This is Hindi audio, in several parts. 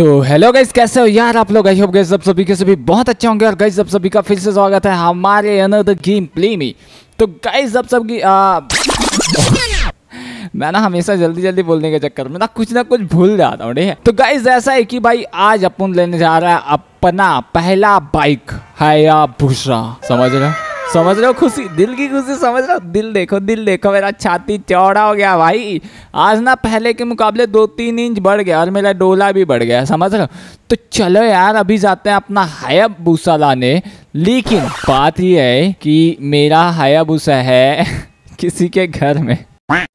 तो हेलो गाइस, कैसे हो यार आप लोग। आई होप गाइस सब सभी के सभी बहुत अच्छे होंगे। और गाइस सब सभी का फिर से स्वागत है हमारे अनदर गेम प्ले में। तो गाइस सब सभी मैं ना हमेशा जल्दी जल्दी बोलने के चक्कर में ना कुछ भूल जाता हूँ, ठीक है। तो गाइस ऐसा है कि भाई आज अपन लेने जा रहा है अपना पहला बाइक हयाबुसा। समझ रहे हो, खुशी, दिल की खुशी, समझ रहे हो। दिल देखो मेरा छाती चौड़ा हो गया भाई। आज ना पहले के मुकाबले 2-3 इंच बढ़ गया और मेरा डोला भी बढ़ गया, समझ रहे हो। तो चलो यार अभी जाते हैं अपना हयाबुसा लाने। लेकिन बात ये है कि मेरा हयाबुसा है किसी के घर में,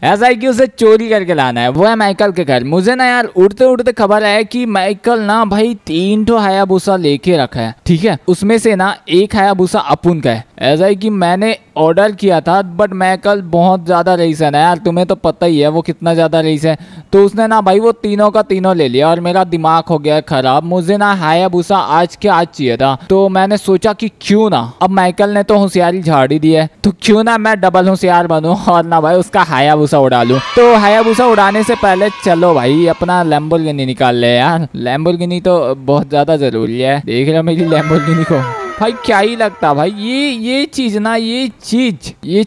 ऐसा है कि उसे चोरी करके लाना है। वो है माइकल के घर। मुझे ना यार उड़ते उड़ते खबर है कि माइकल ना भाई 3 ठो हयाबुसा लेके रखा है, ठीक है। उसमें से ना एक हयाबुसा अपुन का है। ऐसा है कि मैंने ऑर्डर किया था, बट माइकल बहुत ज्यादा रईस है ना यार, तुम्हें तो पता ही है वो कितना ज्यादा रईस है। तो उसने ना भाई वो तीनों का तीनों ले लिया और मेरा दिमाग हो गया खराब। मुझे ना हयाबुसा आज के आज चाहिए था। तो मैंने सोचा कि क्यों ना, अब माइकल ने तो होशियारी झाड़ी दी है, तो क्यों ना मैं डबल होशियार बनूं और ना भाई उसका हयाबुसा उड़ा लूं। तो हयाबुसा उड़ाने से पहले चलो भाई अपना लैम्बोर्गिनी निकाल ले यार। लैम्बोर्गिनी तो बहुत ज्यादा जरूरी है। देख रहे हो मेरी लैम्बोर्गिनी को भाई, क्या ही लगता भाई। ये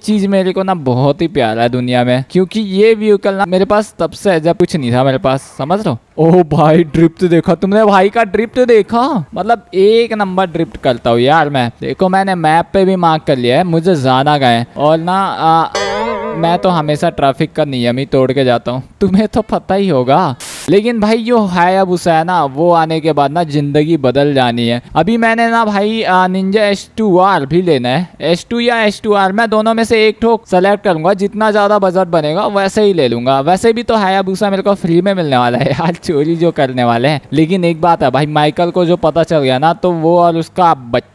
चीज मेरे को ना बहुत ही प्यारा है दुनिया में, क्योंकि ये व्हीकल ना मेरे पास तब से है जब कुछ नहीं था मेरे पास, समझ रहे हो। ओह भाई ड्रिफ्ट देखा तुमने, भाई का ड्रिफ्ट देखा, मतलब एक नंबर ड्रिफ्ट करता हूँ यार मैं। देखो मैंने मैप पे भी मार्क कर लिया है मुझे जाना गए। और ना मैं तो हमेशा ट्रैफिक का नियम ही तोड़ के जाता हूँ, तुम्हें तो पता ही होगा। लेकिन भाई जो हयाबुसा है ना, वो आने के बाद ना जिंदगी बदल जानी है। अभी मैंने ना भाई निंजा H2R भी लेना है। H2 या H2R, मैं दोनों में से एक ठोक सेलेक्ट करूंगा। जितना ज़्यादा बजट बनेगा वैसे ही ले लूंगा। वैसे भी तो हयाबुसा मेरे को फ्री में मिलने वाला है यार, चोरी जो करने वाले हैं। लेकिन एक बात है भाई, माइकल को जो पता चल गया ना, तो वो और उसका बच्चा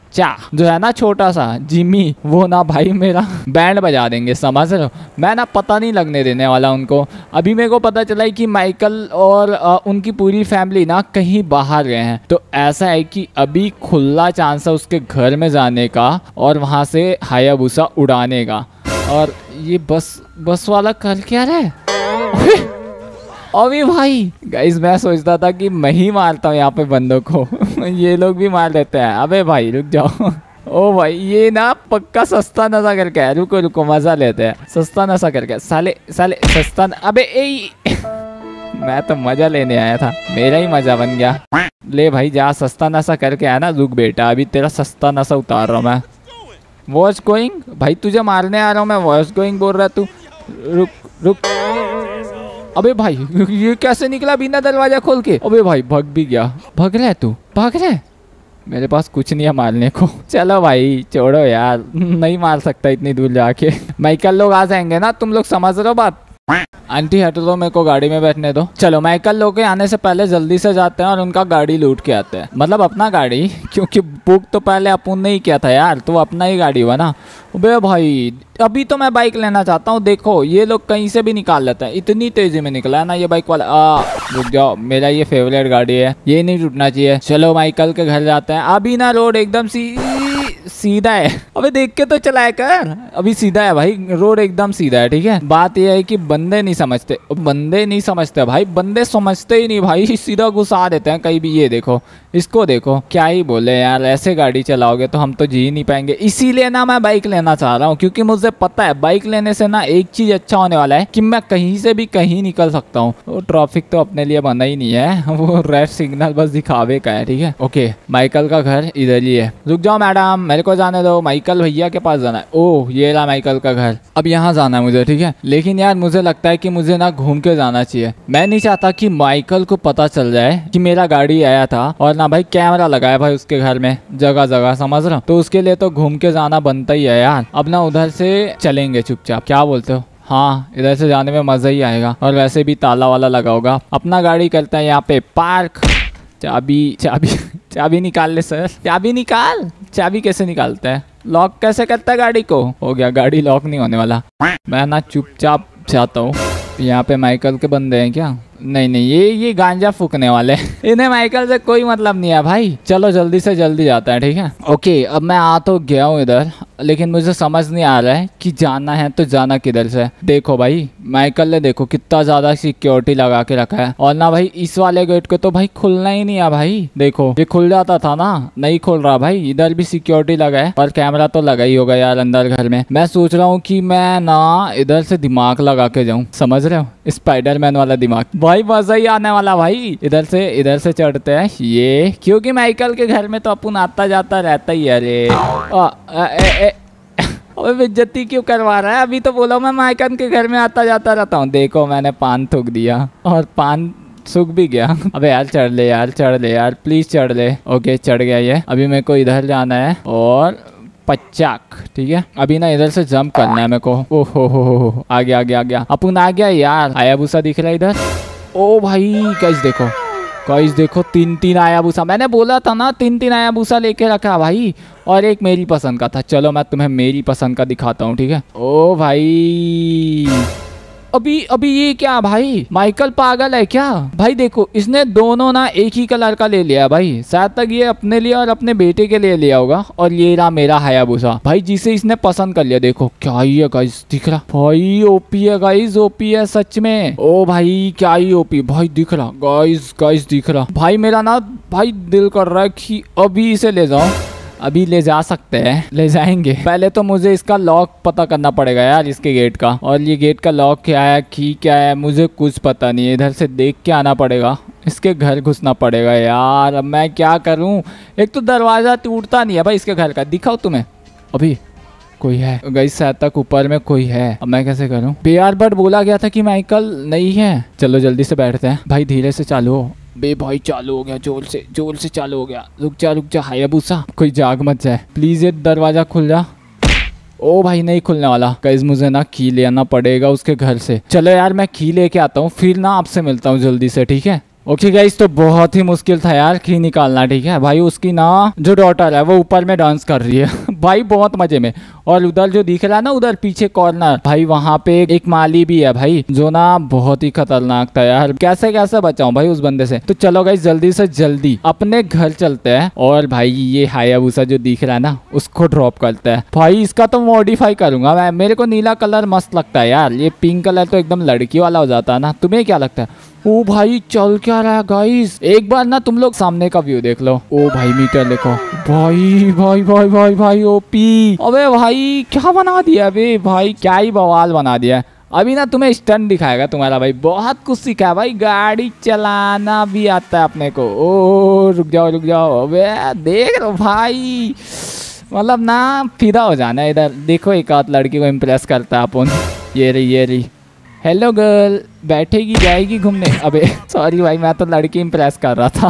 जो है ना छोटा सा जिमी, वो ना भाई मेरा बैंड बजा देंगे, समझ रहे हो। मैं ना पता नहीं लगने देने वाला उनको। अभी मेरे को पता चला है कि माइकल और उनकी पूरी फैमिली ना कहीं बाहर गए हैं। तो ऐसा है कि अभी खुला चांस है उसके घर में जाने का और वहाँ से हयाबुसा उड़ाने का। और ये बस वाला कर क्या रहा है अभी भाई। गाइस मैं सोचता था कि मैं ही मारता हूँ यहाँ पे बंदों को ये लोग भी मार देते हैं। अबे भाई रुक जाओ ओ भाई, ये ना पक्का सस्ता नशा करके है। रुको मजा लेते हैं। सस्ता नशा करके साले सस्ता अबे ए मैं तो मजा लेने आया था, मेरा ही मजा बन गया। ले भाई जा, सस्ता नशा करके आया ना। रुक बेटा अभी तेरा सस्ता नशा उतार रहा हूँ मैं। वॉश गोइंग भाई, तुझे मारने आ रहा हूँ मैं। वॉश गोइंग बोल रहा तू। रुक अबे भाई ये कैसे निकला बिना दरवाजा खोल के। अबे भाई भाग भी गया। भाग रहा है तू, भाग रहा है। मेरे पास कुछ नहीं है मारने को। चलो भाई छोड़ो यार, नहीं मार सकता इतनी दूर जाके। माइकल लोग आ जाएंगे ना, तुम लोग समझ रहे हो बात। आंटी हट दो, मेरे को गाड़ी में बैठने दो। चलो माइकल लोग के आने से पहले जल्दी से जाते हैं और उनका गाड़ी लूट के आते हैं, मतलब अपना गाड़ी, क्योंकि बुक तो पहले अपन नहीं किया था यार, तो अपना ही गाड़ी हुआ ना। अबे भाई अभी तो मैं बाइक लेना चाहता हूँ। देखो ये लोग कहीं से भी निकाल लेते हैं, इतनी तेजी में निकला है ना ये बाइक वाला। रुक जाओ, मेरा ये फेवरेट गाड़ी है, ये नहीं टूटना चाहिए। चलो माइकल के घर जाते हैं। अभी ना रोड एकदम सीधा है। अबे देख के तो चलाया कर। अभी सीधा है भाई, रोड एकदम सीधा है, ठीक है। बात यह है कि बंदे नहीं समझते भाई, बंदे समझते ही नहीं भाई, सीधा घुसा देते हैं कहीं भी। ये देखो, इसको देखो, क्या ही बोले यार। ऐसे गाड़ी चलाओगे तो हम तो जी नहीं पाएंगे। इसीलिए ना मैं बाइक लेना चाह रहा हूँ, क्योंकि मुझे पता है बाइक लेने से ना एक चीज अच्छा होने वाला है कि मैं कहीं से भी कहीं निकल सकता हूँ। वो ट्रैफिक तो अपने लिए बना ही नहीं है, वो रेड सिग्नल बस दिखावे का है, ठीक है। ओके माइकल का घर इधर ही है। रुक जाओ मैडम, मेरे को जाने दो, माइकल भैया के पास जाना है। ओह ये रहा माइकल का घर। अब यहाँ जाना है मुझे, ठीक है। लेकिन यार मुझे लगता है कि मुझे ना घूम के जाना चाहिए। मैं नहीं चाहता कि माइकल को पता चल जाए कि मेरा गाड़ी आया था। और ना भाई कैमरा लगाया भाई उसके घर में जगह जगह, समझ रहा। तो उसके लिए तो घूम के जाना बनता ही है यार। अब ना उधर से चलेंगे चुपचाप, क्या बोलते हो। हाँ इधर से जाने में मजा ही आएगा, और वैसे भी ताला वाला लगा होगा। अपना गाड़ी करता है यहाँ पे पार्क। चाबी निकाल ले सर, चाबी कैसे निकालता है, लॉक कैसे करता है गाड़ी को। हो गया, गाड़ी लॉक नहीं होने वाला। मैं ना चुपचाप जाता हूँ। यहाँ पे माइकल के बंदे हैं क्या, नहीं नहीं ये गांजा फूकने वाले इन्हें माइकल से कोई मतलब नहीं है भाई। चलो जल्दी से जल्दी जाता है ठीक है। ओके अब मैं आ तो गया हूँ इधर, लेकिन मुझे समझ नहीं आ रहा है कि जाना है तो जाना किधर से। देखो भाई माइकल ने देखो कितना ज्यादा सिक्योरिटी लगा के रखा है, और ना भाई इस वाले गेट को तो भाई खुलना ही नहीं है भाई। देखो ये खुल जाता था ना, नहीं खुल रहा भाई। इधर भी सिक्योरिटी लगा है और कैमरा तो लगा ही होगा यार अंदर घर में। मैं सोच रहा हूँ कि मैं ना इधर से दिमाग लगा के जाऊँ, समझ रहे हो, स्पाइडरमैन वाला दिमाग। भाई मजा ही आने वाला भाई। इधर से चढ़ते हैं ये, क्योंकि माइकल के घर में तो अपन आता जाता रहता ही। अरे अबे इज्जती क्यों करवा रहा है, अभी तो बोला मैं माइकल के घर में आता जाता रहता हूँ। देखो मैंने पान थूक दिया और पान सूख भी गया। अबे यार चढ़ ले यार, चढ़ ले यार प्लीज चढ़ ले। ओके चढ़ गया ये। अभी मेरे को इधर जाना है और पचाक ठीक है। अभी ना इधर से जंप करना है मेरे को। ओहो हो आ गया आ गया आ गया, अपन आ गया यार। हायाबुसा दिख रहा है इधर। ओ भाई गाइस देखो, गाइस देखो तीन तीन हायाबुसा, मैंने बोला था ना तीन तीन हायाबुसा लेके रखा भाई, और एक मेरी पसंद का था। चलो मैं तुम्हें मेरी पसंद का दिखाता हूँ ठीक है। ओ भाई अभी ये क्या भाई, माइकल पागल है क्या भाई। देखो इसने दोनों ना एक ही कलर का ले लिया भाई, शायद तक ये अपने लिए और अपने बेटे के लिए लिया होगा। और ये रहा मेरा हायाबुसा भाई, जिसे इसने पसंद कर लिया। देखो क्या ही है गाइस, दिख रहा भाई ओपी है गाइस, ओपी है सच में। ओ भाई क्या ही ओपी भाई, दिख रहा गाइस गाइस दिख रहा भाई। मेरा ना भाई दिल कर रहा है कि अभी इसे ले जाऊं। अभी ले जा सकते हैं, ले जाएंगे। पहले तो मुझे इसका लॉक पता करना पड़ेगा यार, इसके गेट का। और ये गेट का लॉक क्या है, की क्या है, मुझे कुछ पता नहीं है। इधर से देख के आना पड़ेगा, इसके घर घुसना पड़ेगा यार। अब मैं क्या करूं, एक तो दरवाज़ा टूटता नहीं है भाई इसके घर का। दिखाओ तुम्हें, अभी कोई है गाइस, शायद तक ऊपर में कोई है। अब मैं कैसे करूँ, बेआर बट बोला गया था कि माइकल नहीं है। चलो जल्दी से बैठते हैं भाई, धीरे से चालू हो बे भाई, चालू हो गया जोर से चालू हो गया। रुक जा हायाबुसा, कोई जाग मत जाए प्लीज। ये दरवाजा खुल जा। ओ भाई नहीं खुलने वाला गाइस, मुझे ना की ले आना पड़ेगा उसके घर से। चलो यार मैं की लेके आता हूँ, फिर ना आपसे मिलता हूँ जल्दी से ठीक है। ओके गाइस तो बहुत ही मुश्किल था यार की निकालना ठीक है भाई। उसकी ना जो डॉटर है वो ऊपर में डांस कर रही है भाई, बहुत मजे में। और उधर जो दिख रहा है ना, उधर पीछे कॉर्नर भाई, वहाँ पे एक माली भी है भाई, जो ना बहुत ही खतरनाक था यार। कैसे कैसे बचाऊं भाई उस बंदे से। तो चलो गाइस जल्दी से जल्दी अपने घर चलते हैं, और भाई ये हायाबुसा जो दिख रहा है ना उसको ड्रॉप करता है भाई। इसका तो मॉडिफाई करूंगा मैं, मेरे को नीला कलर मस्त लगता है यार। ये पिंक कलर तो एकदम लड़की वाला हो जाता है ना, तुम्हें क्या लगता है। ओ भाई चल क्या रहा है गाइस, एक बार ना तुम लोग सामने का व्यू देख लो। ओ भाई मीटर देखो भाई भाई भाई भाई भाई ओपी। अबे भाई क्या बना दिया बे भाई, क्या ही बवाल बना दिया। अभी ना तुम्हें स्टंट दिखाएगा तुम्हारा भाई, बहुत कुछ सीखा है भाई, गाड़ी चलाना भी आता है अपने को। ओ रुक जाओ अबे देख लो भाई, मतलब ना फिदा हो जाना। इधर देखो एक आध लड़की को इम्प्रेस करता है अपन। ये रही हेलो गर्ल, बैठेगी जाएगी घूमने। अबे सॉरी भाई मैं तो लड़की इंप्रेस कर रहा था।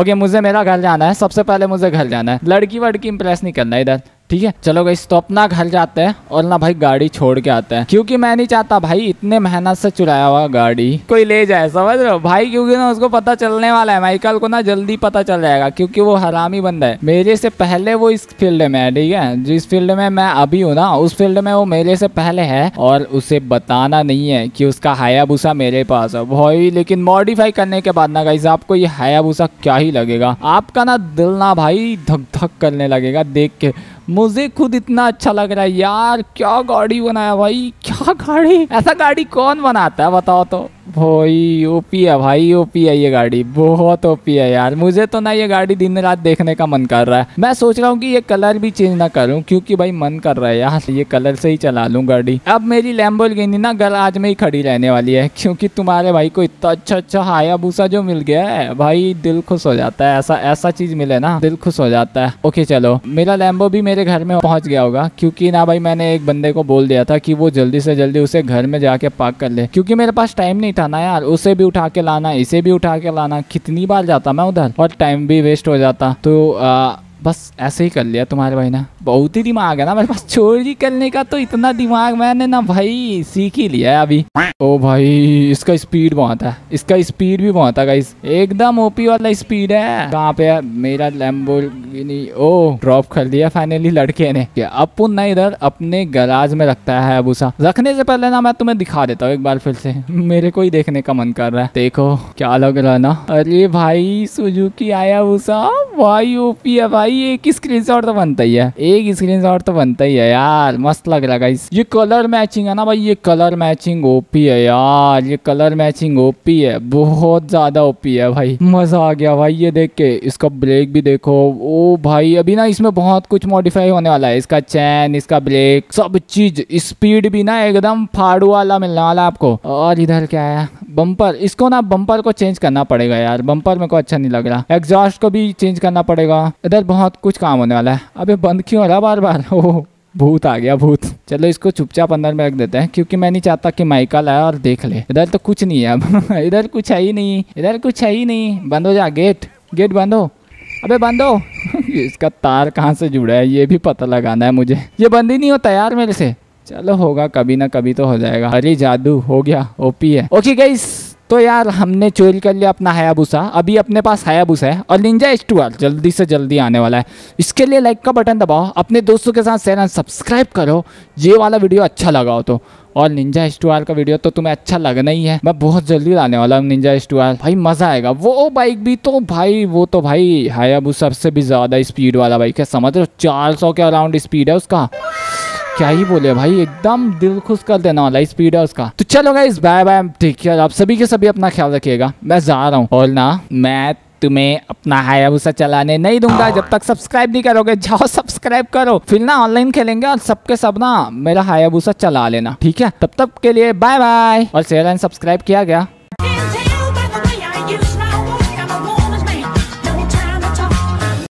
ओके मुझे मेरा घर जाना है, सबसे पहले मुझे घर जाना है, लड़की वड़की इंप्रेस नहीं करना इधर ठीक है। चलो गाइस तो अपना घर जाते हैं और ना भाई गाड़ी छोड़ के आते हैं, क्योंकि मैं नहीं चाहता भाई इतने मेहनत से चुराया हुआ गाड़ी कोई ले जाए, समझ रहे हो भाई। क्योंकि ना उसको पता चलने वाला है, माइकल को ना जल्दी पता चल जाएगा, क्योंकि वो हरामी बंदा है। मेरे से पहले वो इस फील्ड में है ठीक है, जिस फील्ड में मैं अभी हूँ ना उस फील्ड में वो मेरे से पहले है, और उसे बताना नहीं है कि उसका हायाबुसा मेरे पास है भाई। लेकिन मॉडिफाई करने के बाद ना गाइस आपको ये हायाबुसा क्या ही लगेगा, आपका ना दिल ना भाई धक धक करने लगेगा देख के। मुझे खुद इतना अच्छा लग रहा है यार, क्या गाड़ी बनाया भाई, क्या गाड़ी, ऐसा गाड़ी कौन बनाता है बताओ तो भाई। ओपी है भाई, ओपी है ये गाड़ी, बहुत ओपी है यार। मुझे तो ना ये गाड़ी दिन रात देखने का मन कर रहा है। मैं सोच रहा हूँ कि ये कलर भी चेंज ना करूँ, क्योंकि भाई मन कर रहा है यार ये कलर से ही चला लूँ गाड़ी। अब मेरी लैम्बोर्गिनी ना गैराज में ही खड़ी रहने वाली है, क्योंकि तुम्हारे भाई को इतना अच्छा हायाबुसा जो मिल गया है भाई, दिल खुश हो जाता है। ऐसा चीज मिले ना दिल खुश हो जाता है। ओके चलो मेरा लैम्बो भी मेरे घर में पहुंच गया होगा, क्योंकि ना भाई मैंने एक बंदे को बोल दिया था कि वो जल्दी से जल्दी उसे घर में जाके पार्क कर ले, क्योंकि मेरे पास टाइम नहीं था ना यार। उसे भी उठा के लाना, इसे भी उठा के लाना, कितनी बार जाता मैं उधर, और टाइम भी वेस्ट हो जाता। तो बस ऐसे ही कर लिया तुम्हारे भाई ने, बहुत ही दिमाग है ना मेरे पास चोरी करने का, तो इतना दिमाग मैंने ना भाई सीख ही लिया है अभी। ओ भाई इसका स्पीड बहुत है, इसका स्पीड भी बहुत है गाइस, एकदम ओपी वाला स्पीड है। कहाँ पे है मेरा लैम्बोर्गिनी? ओ ड्रॉप कर दिया फाइनली लड़के ने। अब पुनः इधर अपने गराज में रखता है हयाबुसा। रखने से पहले ना मैं तुम्हें दिखा देता हूँ एक बार फिर से, मेरे को ही देखने का मन कर रहा है। देखो क्या लग रहा है ना, अरे भाई सुजुकी हयाबुसा भाई ओपी है भाई, एक स्क्रीनशॉट तो बनता ही है, एक स्क्रीनशॉट तो बनता ही है यार, मस्त लग रहा है गाइस। ये कलर मैचिंग है ना भाई, ये कलर मैचिंग ओपी है यार, ये कलर मैचिंग ओपी है, बहुत ज्यादा ओपी है भाई, मजा आ गया भाई ये देख के। इसका ब्रेक भी देखो, ओ भाई अभी ना इसमें बहुत कुछ मॉडिफाई होने वाला है, इसका चैन, इसका ब्रेक, सब चीज, स्पीड भी ना एकदम फाड़ू वाला मिलने वाला आपको। और इधर क्या है बम्पर, इसको ना बम्पर को चेंज करना पड़ेगा यार, बम्पर मेरे को अच्छा नहीं लग रहा, एग्जॉस्ट को भी चेंज करना पड़ेगा, इधर बहुत कुछ काम होने वाला है। अबे बंद क्यों हो रहा बार बार? ओह भूत आ गया भूत। चलो इसको चुपचाप अंदर में रख देते हैं, क्योंकि मैं नहीं चाहता कि माइकल आए और देख ले। इधर तो कुछ नहीं है अब इधर कुछ है ही नहीं, इधर कुछ है ही नहीं। बंद हो जा गेट, गेट बंद हो, अबे बंद हो इसका तार कहाँ से जुड़ा है ये भी पता लगाना है मुझे, ये बंद ही नहीं होता यार मेरे से। चलो होगा कभी ना कभी तो हो जाएगा। अरे जादू हो गया, ओपी है। ओके गाइस तो यार हमने चोरी कर लिया अपना हयाबुसा। अभी अपने पास हयाबुसा है और निंजा H2R जल्दी से जल्दी आने वाला है, इसके लिए लाइक का बटन दबाओ, अपने दोस्तों के साथ शेयर एंड सब्सक्राइब करो ये वाला वीडियो अच्छा लगा हो तो। और निंजा H2R का वीडियो तो तुम्हें अच्छा लगना ही है, मैं बहुत जल्दी लाने वाला हूँ निंजा H2R भाई, मज़ा आएगा। वो बाइक भी तो भाई, वो तो भाई हयाबुसा से भी ज़्यादा स्पीड वाला बाइक है, समझ लो 400 के अराउंड स्पीड है उसका, क्या ही बोले भाई, एकदम दिल खुश कर देने वाला स्पीड है उसका। तो चलो गाइस बाय बाय, ठीक है आप सभी के सभी अपना ख्याल रखिएगा, मैं जा रहा हूँ, और ना मैं तुम्हें अपना हयाबुसा चलाने नहीं दूंगा जब तक सब्सक्राइब नहीं करोगे। जाओ सब्सक्राइब करो, फिर ना ऑनलाइन खेलेंगे और सबके सब ना मेरा हयाबुसा चला लेना, ठीक है? तब तक के लिए बाय बाय। और शेयर एंड सब्सक्राइब किया गया।